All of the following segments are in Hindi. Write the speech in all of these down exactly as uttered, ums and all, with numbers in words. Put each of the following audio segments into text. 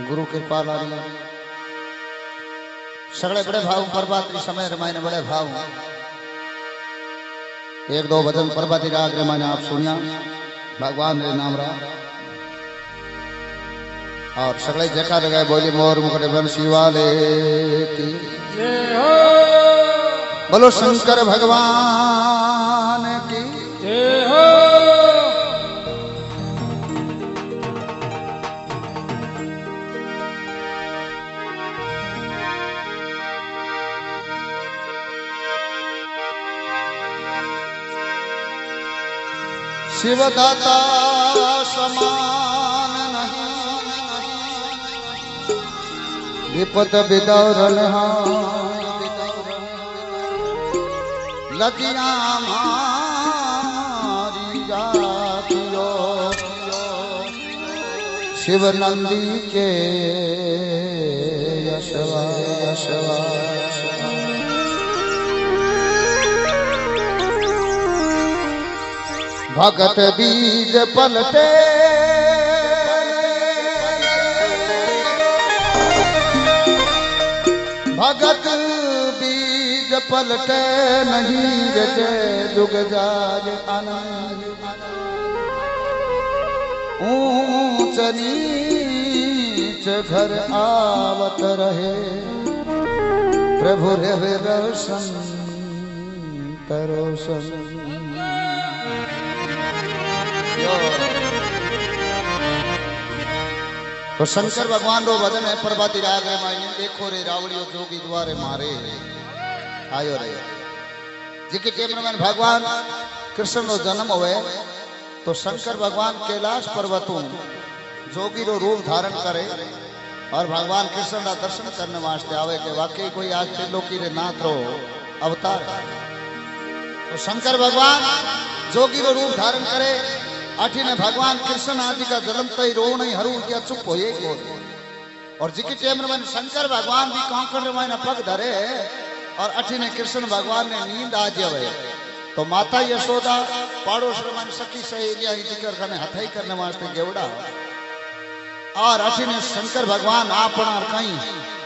गुरु कृपा लारी सगळे बड़े भाव परबात्री समय रमायने बड़े भाव एक दो भजन परबाती राग रमायने आप सुनिया भगवान रे नाम रा और सगळे जयकार लगाए बोली मोर मुखड़े बंसी वाले की बोलो शंकर भगवान की जय हो। शिवदाता समान नहीं विपत बिदौरल लगिया मारी जातियो शिवनंदी के यशवा यशवा भगत बीज पलटे भगत बीज पलटे नहीं जैसे जुग जाज अनंत ऊंच नीच घर आवत रहे प्रभु रे दर्शन करो। तो शंकर भगवान रो भजन है प्रभाती राग रे माइने देखो रे रावड़ियो जोगी द्वारे मारे आयो रे जिके टेम में भगवान कृष्ण रो जन्म होवे तो शंकर भगवान कैलाश पर्वतों जोगी रो रूप धारण करे और भगवान कृष्ण का दर्शन करने वास्ते आवे के वाकई कोई आज के लोकी रे नाथ रो अवतार। तो शंकर भगवान जोगी रो रूप धारण करे आठी ने भगवान कृष्ण आदि का जन्म तई रो नहीं हरू क्या चुप हो ये को और जिकी टेम में शंकर भगवान भी कांकड़ में ना पग धरे और अठी ने कृष्ण भगवान ने नींद आ जावे तो माता यशोदा पड़ोस में सखी सहेलियां जिक्र करने हथाई करने वास्ते गेवड़ा और अठी ने शंकर भगवान आपन और कई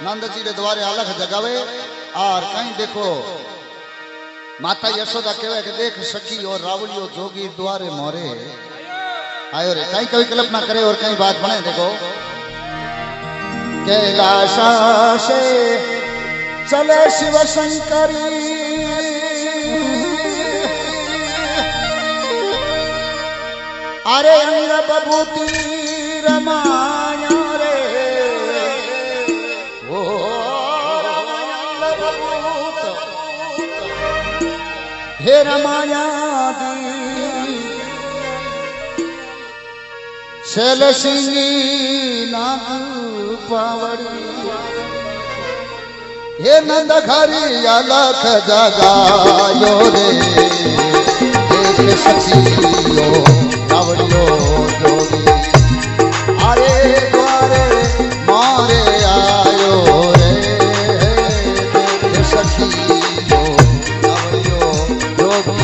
नंद जी के द्वारे अलग जगावे और कई देखो माता यशोदा कहवे के देख सखी और रावलियो जोगी द्वारे मोरे आयो रे। कहीं कभी कल्पना करे और कहीं बात बने देखो कैलाश से चले शिव शंकरी अरे अंग बभूति रमाया रे ओ हे रमाया शैल सिंगी नाग पावड़ी ये नंद घरी अलख जगायो रे देख सखियो रावलियो जोगी अरे द्वारे मारे आयो रे देख सखियो रावलियो जोगी।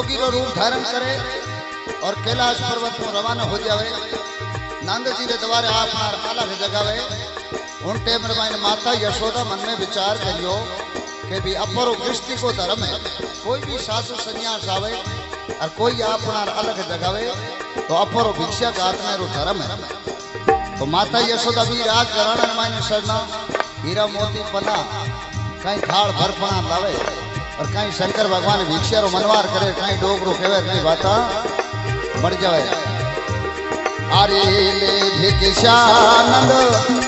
जोगी रो रूप धारण करे और कैलाश पर्वत में रवाना हो जावे। नंद जी ने द्वारे आप मार माला भी जगावे। उन टेम रमाइन माता यशोदा मन में विचार करियो के भी अपरो दृष्टि को धर्म है। कोई भी सासु संन्यास आवे और कोई आप मार अलग जगावे तो अपरो भिक्षा का आत्मा रो धर्म है। तो माता यशोदा भी राज घराना रमाइन शरणा हीरा मोती पना कहीं खाड़ भरपना लावे और कहीं शंकर भगवान भिक्षा रो मनवार करे, कहीं डोगरो केवे कहीं बाता बढ़ जावे। आरे ले भिक्षानंद रानी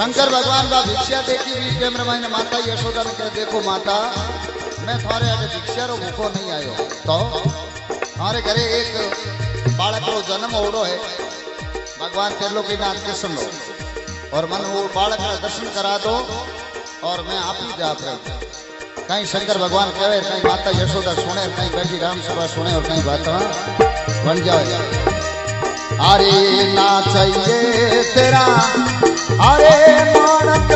शंकर भगवान का भिक्षा देखी भी कैमरा ने माता यशोदा ने कहा, देखो माता मैं थारे आगे भिक्षा रो भूखो नहीं आयो, तो थारे घरे एक बालक रो जन्म होड़ो है भगवान त्रिलोकीनाथ कृष्ण रो, और मन वो बालक का दर्शन करा दो और मैं आप ही जा रही। कहीं शंकर भगवान कहे, कहीं माता यशोदा सुने, कहीं बैठी राम सभा सुने और कहीं बात बन जाए। अरे ना चाहिए तेरा अरे मानक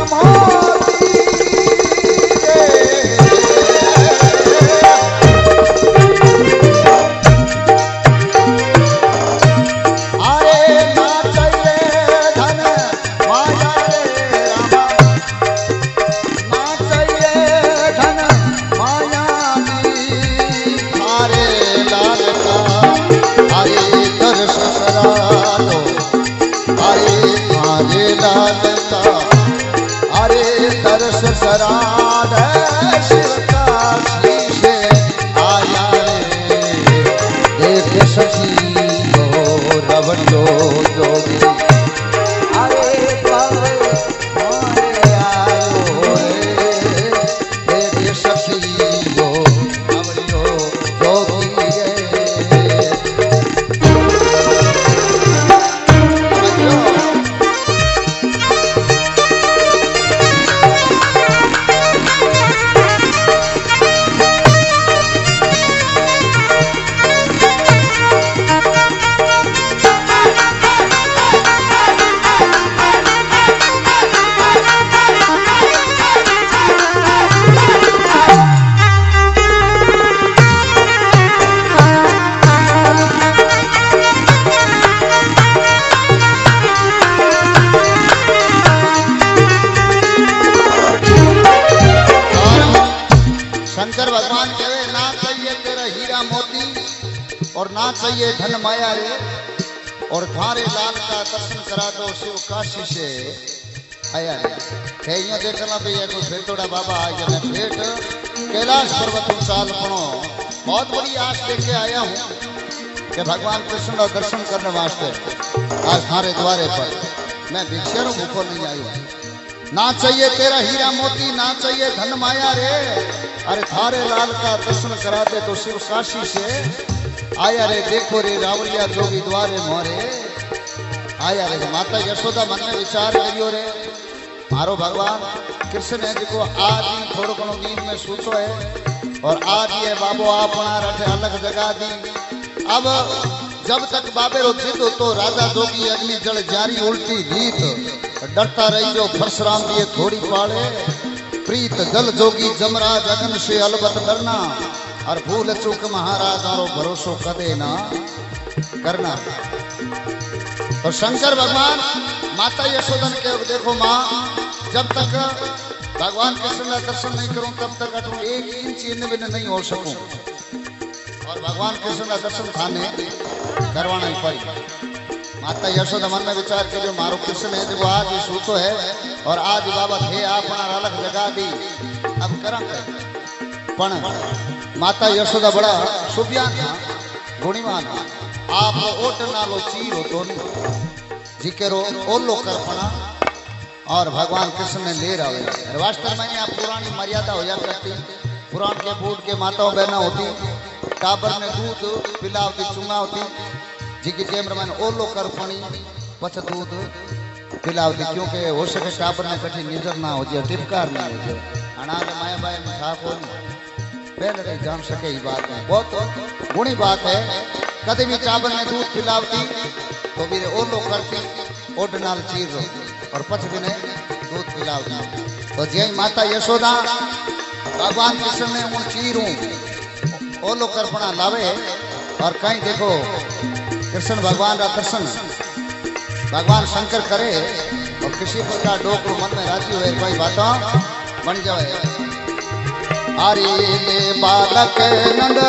भगवान कृष्ण का दर्शन करने वास्ते आज थारे द्वारे पर मैं भिक्षा रो भूखो नहीं आयो। ना चाहिए तेरा हीरा मोती, ना चाहिए धन माया रे, अरे थारे लाल का दर्शन कराते तो शिव काशी से आया रे। देखो रे रावलिया जोगी द्वारे मोरे आया रे। माता यशोदा मन में विचार करियो रे, मारो भगवान कृष्ण है जिको आज थोड़ो घणो गीत में सोचो है और आज ये बाबो आप रठे अलग जगा दी। अब जब तक बाबेरो जीतो तो राजा जोगी अग्नि जल जारी उल्टी गीत डरता रही जो परशुराम दिए थोड़ी पाड़े प्रीत जल जोगी जमराज अगन से अलबत करना और भूल चूक महाराज आरो भरोसो कदे ना करना। और शंकर भगवान माता यशोदा ने कहा देखो माँ जब तक भगवान कृष्ण का दर्शन नहीं करूं तब तक अटूं एक इंच इन बिना नहीं हो सकूं। और भगवान कृष्ण का दर्शन थाने करवाना ही पड़ी। माता यशोदा मन में विचार के जो मारो कृष्ण है जो आज ही सोचो है और आज बाबा थे अपना अलग लगा दी अब करम पण माता यशोदा बड़ा सुबिया था गुणीवान आप ओट नालो चीर तो जिकेरो ओलो करपना और भगवान कृष्ण ने ले रहा। वास्तव में यहाँ पुरानी मर्यादा हो जा करती पुराण के बूढ़ के माताओं बहना होती टाबर ने दूध पिलावती चुंगा होती जिकी कैमरा मैंने ओलो करपनी पछ दूध पिलावती क्योंकि हो सके टाबर ने कठी नजर ना हो जाए टिपकार ना हो जाए अनाज माया बाय में खा को पहले नहीं जान सके ये बात है बहुत गुणी बात है। कदे भी चावल में दूध पिलावती तो मेरे ओलो करती ओढ़ नाल चीर और पच दिन दूध पिलावती तो जय माता यशोदा भगवान कृष्ण ने उन चीरू ओलो करपना लावे। और कहीं देखो कृष्ण भगवान का दर्शन भगवान शंकर करे और किसी प्रकार डोको मन में राजी हुए कोई बातों बन जाए। हरी ने बालक नंद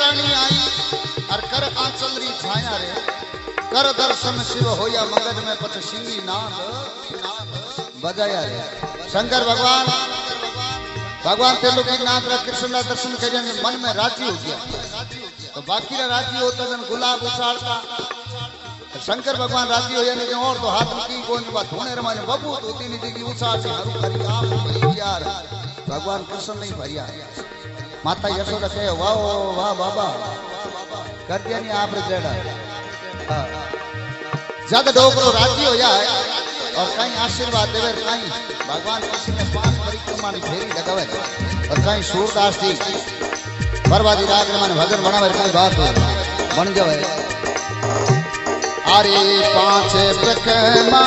रानिया शंकर भगवान भगवान त्रिलोकीनाथ कृष्ण का दर्शन कर मन में राजी हो गया तो बाकी राजी होता जन गुलाब उछाड़ता शंकर भगवान राजी हो जाने और तो हाथ की कोई बात होने रमाने बबू होती नहीं थी कि उछाड़ से हरू करी आप यार भगवान कृष्ण नहीं भरिया। माता यशोदा कहे वाह वाह बाबा कर दिया नहीं आप जड़ा जद डोकरो राजी हो जाए और कहीं आशीर्वाद देवे कहीं भगवान कृष्ण ने पांच परिक्रमा की फेरी लगावे और कहीं सूरदास जी बर्बादी राग में मन भजन बनावे कहीं बात हो बन जावे। अरे पांच परिक्रमा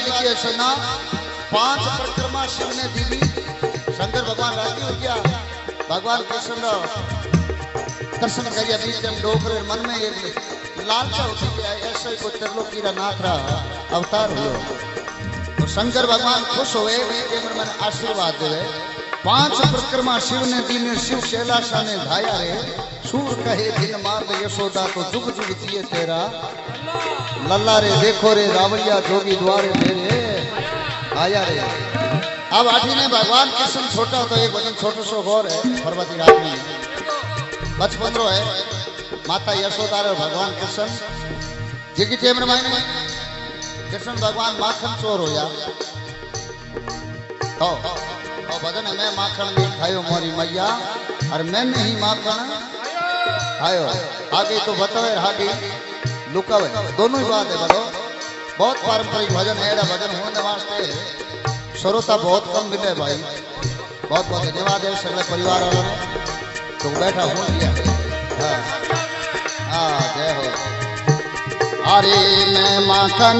बाद की अर्चना पांच परिक्रमा शिव ने दी थी। शंकर भगवान राजी हो गया, भगवान कृष्ण कृष्ण करिया नीतम डोकरे मन में एक लालसा होती है, ऐसा ही कोई त्रिलोक कीरा नाथ रहा अवतार हुआ और शंकर भगवान खुश हुए, मन आशीर्वाद देवे। पांच परिक्रमा शिव ने दी ने शिव कैलाशा ने धाया रे, सूर कहे दिन मार्ग यशोदा को जुग जुग जिए तेरा लल्ला रे, देखो रे रावैया जोगी द्वारे तेरे आया रे। अब आठी ने भगवान कृष्ण छोटा तो एक वजन छोटो सो गौर है, पर्वती रात में बचपन रो है, माता यशोदा और भगवान कृष्ण जिगी टेमर मायने कृष्ण भगवान माखन चोर होया तो और बदन में माखन नहीं खायो मोरी मैया और मैं नहीं माखन खायो। आगे तो बतावे आगे लुकावे दोनों ही बात है। बोलो बहुत पारंपरिक भजन है, भजन होने वास्ते श्रोता बहुत कम मिले भाई। बहुत बहुत धन्यवाद है सगले परिवार वालों ने तो बैठा हो गया। अरे मैं माखन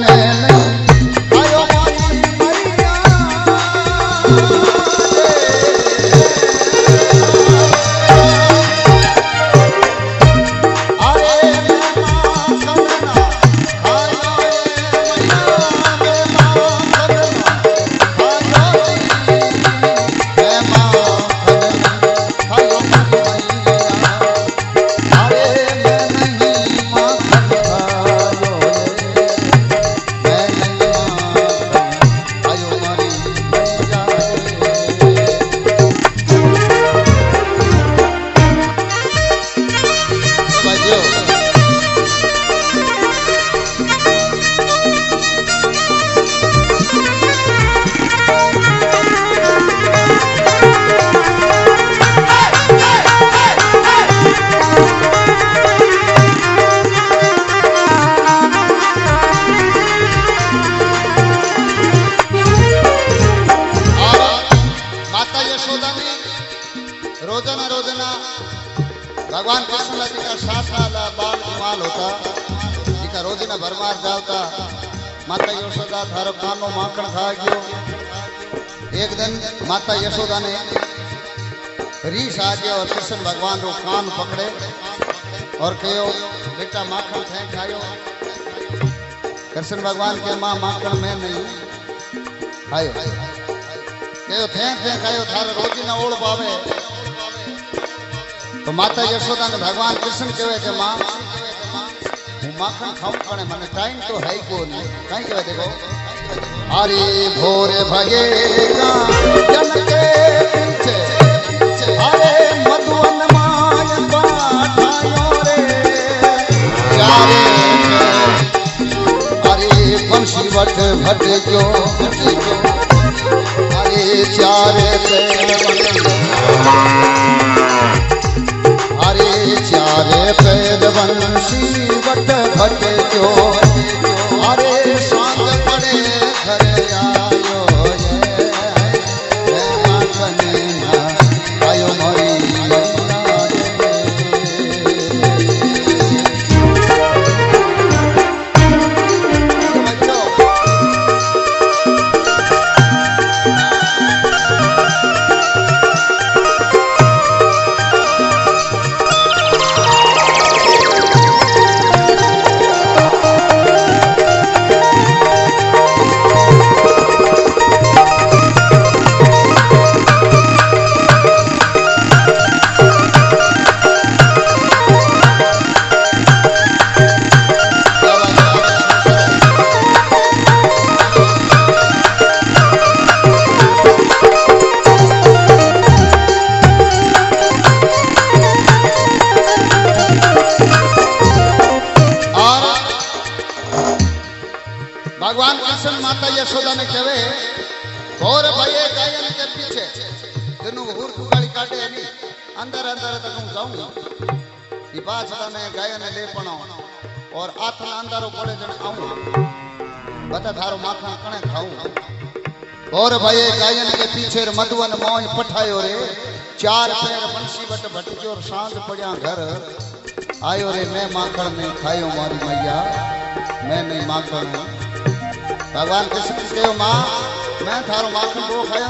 माता यशोदा ने रीस आ गया और कृष्ण भगवान को कान पकड़े और कहो बेटा माखन थे खायो। कृष्ण भगवान के माँ माखन में नहीं खायो, कहो थे थे खायो थार रोजी ना ओढ़ पावे। तो माता यशोदा ने भगवान कृष्ण कहे के माँ हूँ माखन खाऊं कने मने टाइम तो है ही को नहीं कहीं कहे। देखो अरे भोर भगेगा जन के पीछे अरे मधुवन मान पाठायो रे यारे, अरे बंशी वट भटक्यो अरे चारे पैर अरे चारे पैर बंशी वट भटक्यो अरे सांग पड़े और भये गायन के पीछे मधुवन मौज पठायो रे चार पैर बंशी बट भटक्यो और सांझ पड़िया घर आयो रे। मैं माखन नहीं खायो मारी मैया मैं नहीं माखन भगवान कृष्ण के माँ मैं थारो माखन दो खाया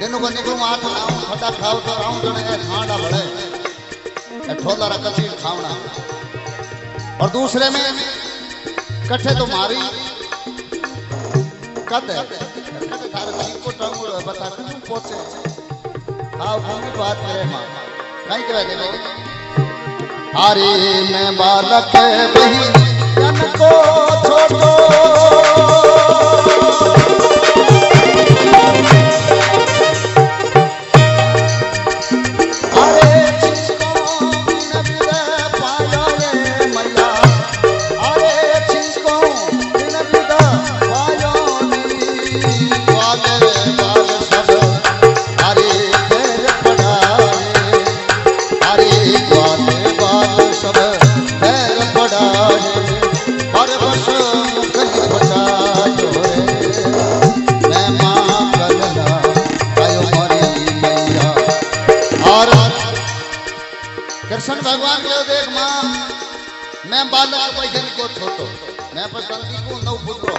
दिनों को निकलू आठ फटा खाओ तो राउं जने ए ठाडा भड़े ए ठोला रा कच्ची खावना और दूसरे में कट्ठे तो मारी कद है थारे जी को टांगो बता तू पोछे आओ भूमि बात करे मां काई करे देखो हरे मैं बालक बही जन को छोड़ो भगवान के देख मां मैं बालक बहन को छोटो मैं पर तंदी को नौ पुत्रो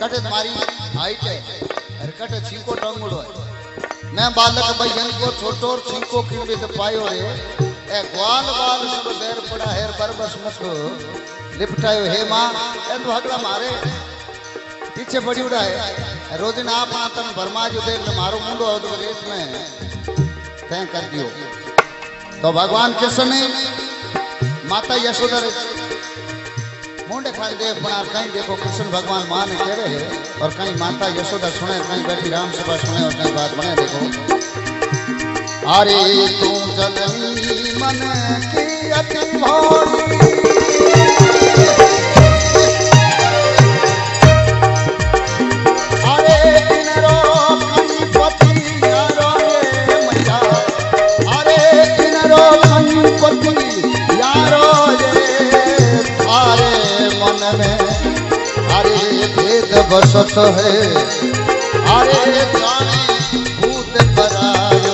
कटे मारी भाई के हर कटे छीको टंगड़ो मैं बालक बहन को छोटो और छीको किवे से पायो रे ए ग्वाल बाल सब देर पड़ा हेर बरबस मत लिपटायो हे मां ए तो हगड़ा मारे पीछे पड़ी उड़ा है रोज ना अपना तन भरमा जो देख मारो मुंडो और रेत में तय कर दियो। तो भगवान कृष्ण ने माता यशोदा रे मुंडे खाई देख बना कहीं देखो कृष्ण भगवान मां ने कह रहे हैं और कहीं माता यशोदा सुने कहीं बैठी राम सभा सुने और कहीं बात बने देखो अरे तू जननी मन की अति भोली बसत है अरे जाने भूत परायो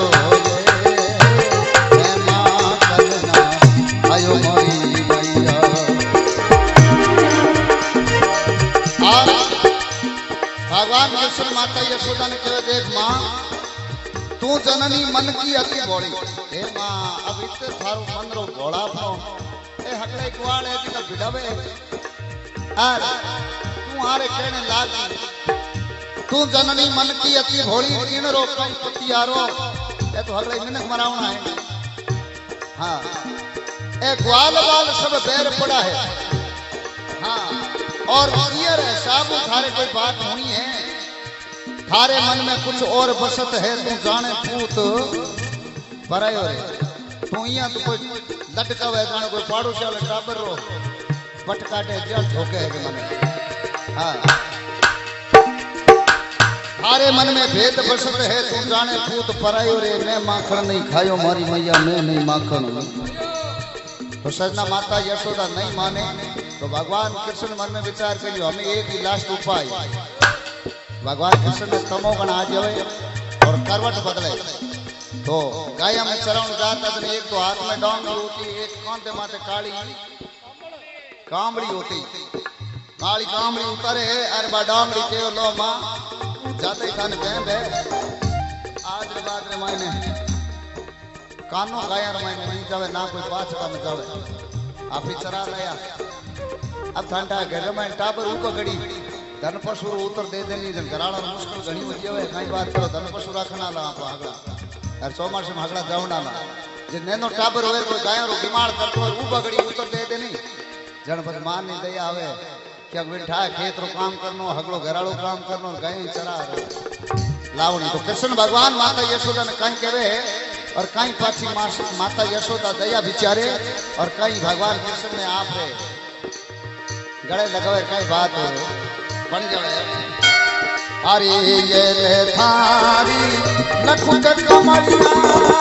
मैं मां करना आयो मोरी मैया भगवान कृष्ण माता यशोदा ने कहे देख मां तू जननी मन की अति भोली हे मां अब इतने थारो मन रो घोड़ा भाव ए हकड़े कुआड़ है जी का भिड़ावे आ तुम्हारे कहने लागी तू जननी मन की अति भोली इन रो कम पतियारो ए तो हगड़े मिनक मरावना है हां ए ग्वाल बाल सब बैर पड़ा है हां और ईयर हिसाब थारे कोई बात होनी है थारे मन में कुछ और बसत है तू जाने भूत परायो रे तू इया तो कोई लटकावे जाने कोई पाड़ोशाल टाबर रो बटकाटे जल ठोके के मन थारे मन में भेद बसत है तू जाने भूत परायो रे मैं माखन नहीं खायो मारी मैया मैं नहीं माखन तो सजना माता यशोदा नहीं माने तो भगवान कृष्ण मन में विचार करियो हमें एक ही लास्ट उपाय भगवान कृष्ण ने तमोगण आ जावे और करवट बदले तो गाय में चरण जाता तो एक तो हाथ में डांग होती एक कांधे माथे काली कामड़ी होती काली कामड़ी उतारे है अरबा डांगड़ी के लो मां जाते खान बहन है आज रे बाद रे मायने कानो गाया रे मायने नहीं जावे ना कोई पाछ का न जावे आप ही चरा लाया अब ठंडा घर में टाबर उको गड़ी धन पशु उतर दे देनी जन घराड़ा मुश्किल घणी हो जावे काई बात करो धन पशु रखना ला आप आगड़ा हर सोमवार से भागड़ा जावना ला जे नेनो टाबर होवे कोई गाया रो बीमार करतो उबा गड़ी उतर दे देनी जनपद मान नहीं दया आवे क्या बिठा खेत रो काम करनो हगड़ो घराड़ो काम करनो गाय चरा लावणी तो कृष्ण भगवान माता यशोदा ने कहीं कहे है और कहीं पाछी माता यशोदा दया बिचारे और कहीं भगवान कृष्ण ने आप रे गड़े लगावे कहीं बात हो बन जावे अरे ये ले थारी लख तक कमलिया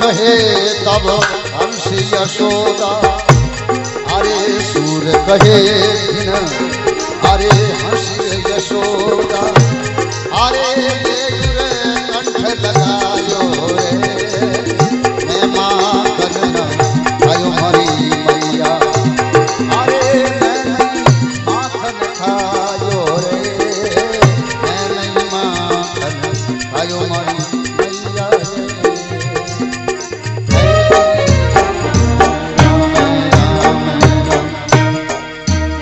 कहे तब हंस यशोदा अरे सूर कहे हरे हंस यशोदा हरे रे कंठ लगायो रे मैं मां कन्हैया आयो हरी मैया हरे मैं माखन खायो रे मैं मां कन्हैया आयो हरी मैया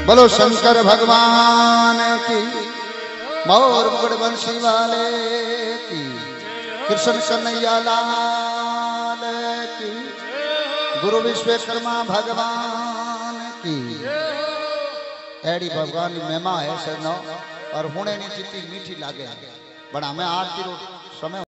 बोलो शंकर भगवान की मोर मुकुट बंसी वाले की कृष्ण कन्हैया लाल की गुरु विश्वकर्मा भगवान की एड़ी भगवान की महिमा है सर और हुणे नी चीती मीठी लागे बड़ा मैं आरती रोटी समय